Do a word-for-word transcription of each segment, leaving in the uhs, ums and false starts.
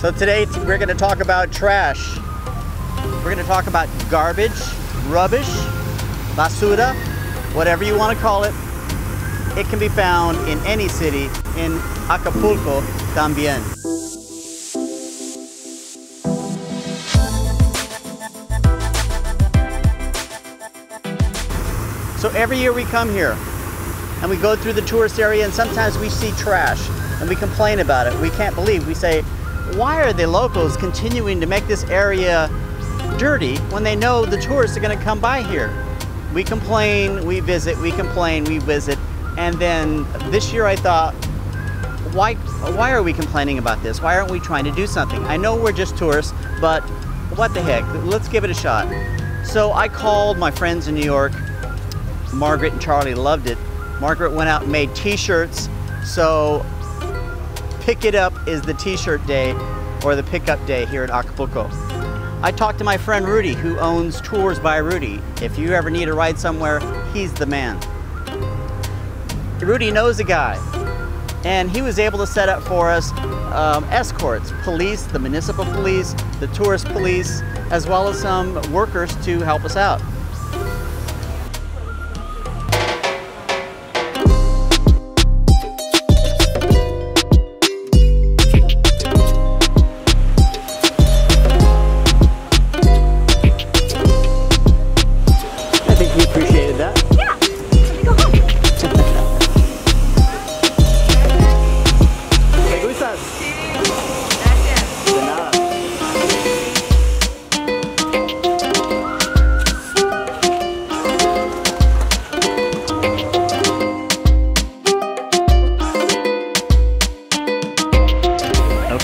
So today we're going to talk about trash. We're going to talk about garbage, rubbish, basura, whatever you want to call it. It can be found in any city, in Acapulco también. So every year we come here and we go through the tourist area and sometimes we see trash and we complain about it. We can't believe, we say, why are the locals continuing to make this area dirty when they know the tourists are going to come by here? We complain, we visit, we complain, we visit, and then this year I thought, why, why are we complaining about this? Why aren't we trying to do something? I know we're just tourists, but what the heck, let's give it a shot. So I called my friends in New York. Margaret and Charlie loved it. Margaret went out and made t-shirts, so pick it up is the t-shirt day or the pickup day here in Acapulco. I talked to my friend Rudy, who owns Tours by Rudy. If you ever need a ride somewhere, he's the man. Rudy knows a guy, and he was able to set up for us um, escorts, police, the municipal police, the tourist police, as well as some workers to help us out.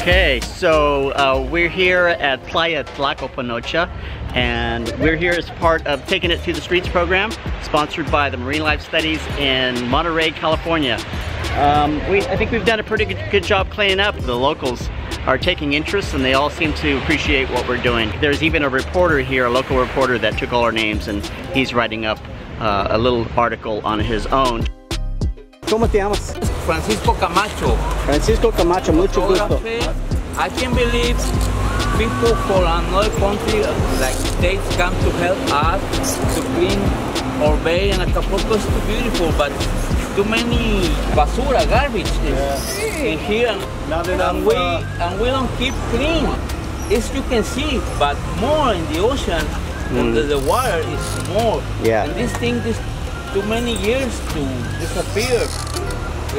Okay, so uh, we're here at Playa Tlacopanocha, and we're here as part of Taking It to the Streets program, sponsored by the Marine Life Studies in Monterey, California. Um, we, I think we've done a pretty good, good job cleaning up. The locals are taking interest and they all seem to appreciate what we're doing. There's even a reporter here, a local reporter that took all our names, and he's writing up uh, a little article on his own. ¿Cómo te llamas? Francisco Camacho. Francisco Camacho, mucho gusto. I can't believe people from another country like states come to help us to clean our bay, and Acapulco is too beautiful, but too many basura, garbage yeah. in here, Not and we and we don't keep clean. As you can see, but more in the ocean, mm. under the water is more. Yeah. And this thing is too many years to disappear.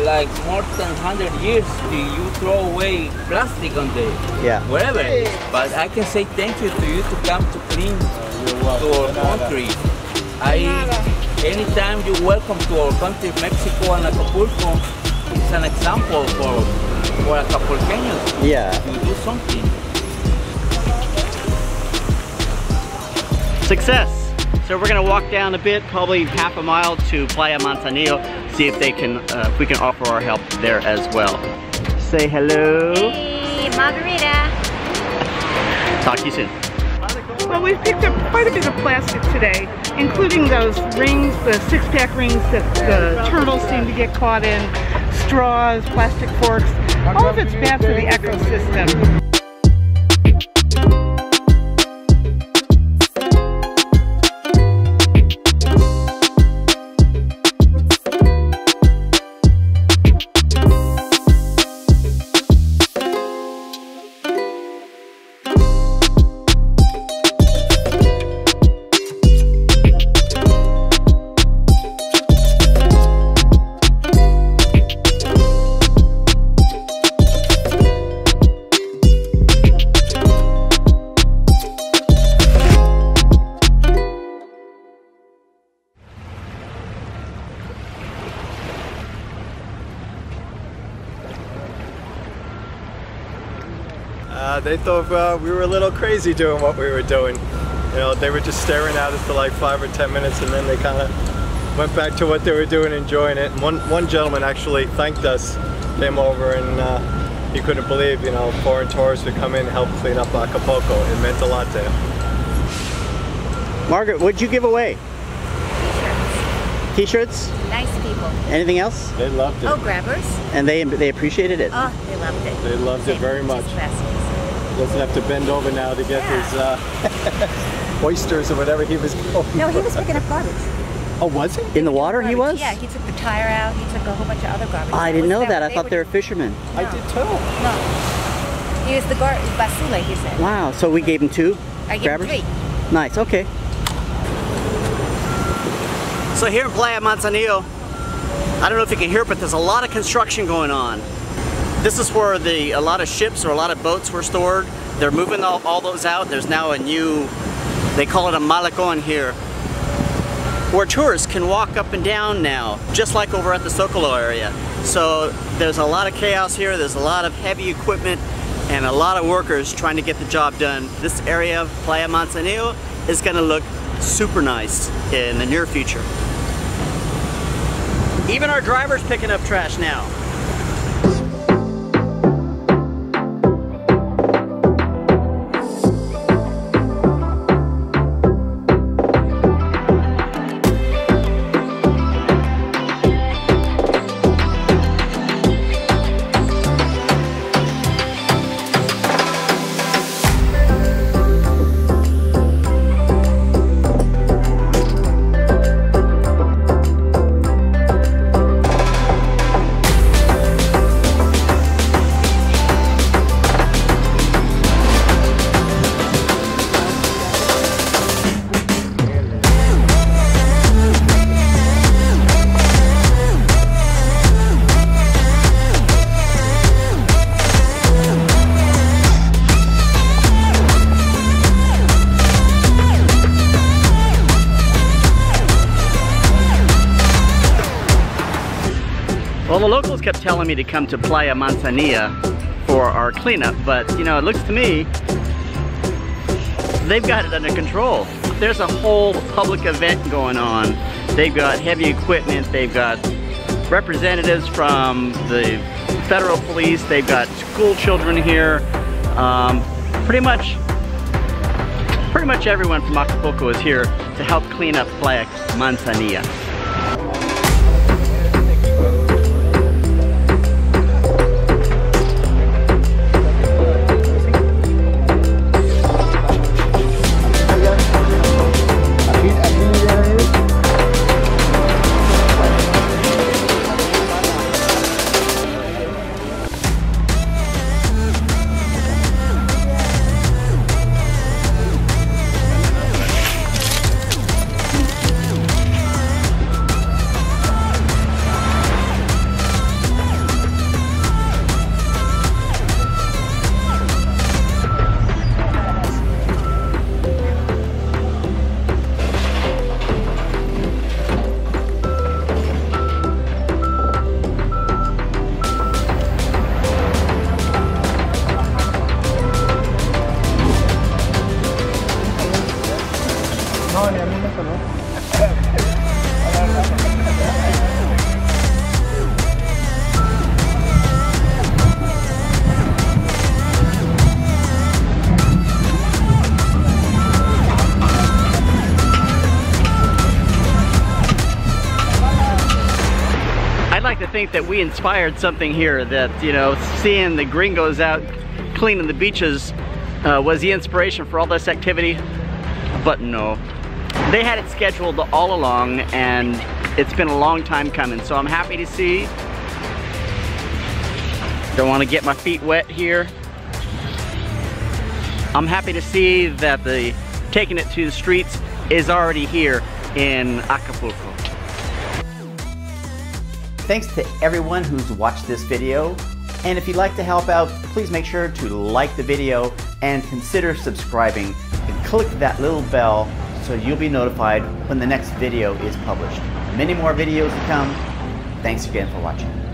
Like more than one hundred years you throw away plastic on the yeah. wherever. But I can say thank you to you to come to clean to our country. I, anytime you're welcome to our country, Mexico and Acapulco, it's an example for, for Acapulqueños to, yeah. to do something. Success! So we're gonna walk down a bit, probably half a mile to Playa Manzanillo, see if they can, uh, if we can offer our help there as well. Say hello. Hey, Margarita. Talk to you soon. Well, we've picked up quite a bit of plastic today, including those rings, the six-pack rings that the turtles seem to get caught in, straws, plastic forks. All of it's bad for the ecosystem. Uh, they thought uh, we were a little crazy doing what we were doing. You know, they were just staring at us for like five or ten minutes, and then they kind of went back to what they were doing, enjoying it. And one one gentleman actually thanked us, came over, and uh, he couldn't believe, you know, foreign tourists would come in and help clean up Acapulco. It meant a lot to him. Margaret, what'd you give away? T-shirts. T-shirts? Nice people. Anything else? They loved it. Oh, grabbers. And they they appreciated it. Oh, they loved it. They loved it very much. He doesn't have to bend over now to get yeah. his uh, oysters or whatever he was going No, he was picking up garbage. Oh, was he? In the water he was? Yeah, he took the tire out, he took a whole bunch of other garbage. I didn't know that. I thought they were fishermen. No. I did too. No. He was the gar basule, he said. Wow, so we gave him two? I gave him three. Nice, okay. So here in Playa Manzanillo, I don't know if you can hear it, but there's a lot of construction going on. This is where the a lot of ships or a lot of boats were stored. They're moving all, all those out. There's now a new, they call it a malecón here, where tourists can walk up and down now, just like over at the Sokolo area. So there's a lot of chaos here. There's a lot of heavy equipment and a lot of workers trying to get the job done. This area of Playa Manzanillo is going to look super nice in the near future. Even our driver's picking up trash now. Well, the locals kept telling me to come to Playa Manzanillo for our cleanup, but you know, it looks to me they've got it under control. There's a whole public event going on. They've got heavy equipment, they've got representatives from the federal police, they've got school children here. Um, pretty much, pretty much everyone from Acapulco is here to help clean up Playa Manzanillo. Think that we inspired something here, that, you know, seeing the gringos out cleaning the beaches uh, was the inspiration for all this activity, but no. They had it scheduled all along, and it's been a long time coming, so I'm happy to see. Don't want to get my feet wet here. I'm happy to see that the Taking It to the Streets is already here in Acapulco. Thanks to everyone who's watched this video, and if you'd like to help out, please make sure to like the video and consider subscribing and click that little bell so you'll be notified when the next video is published. Many more videos to come. Thanks again for watching.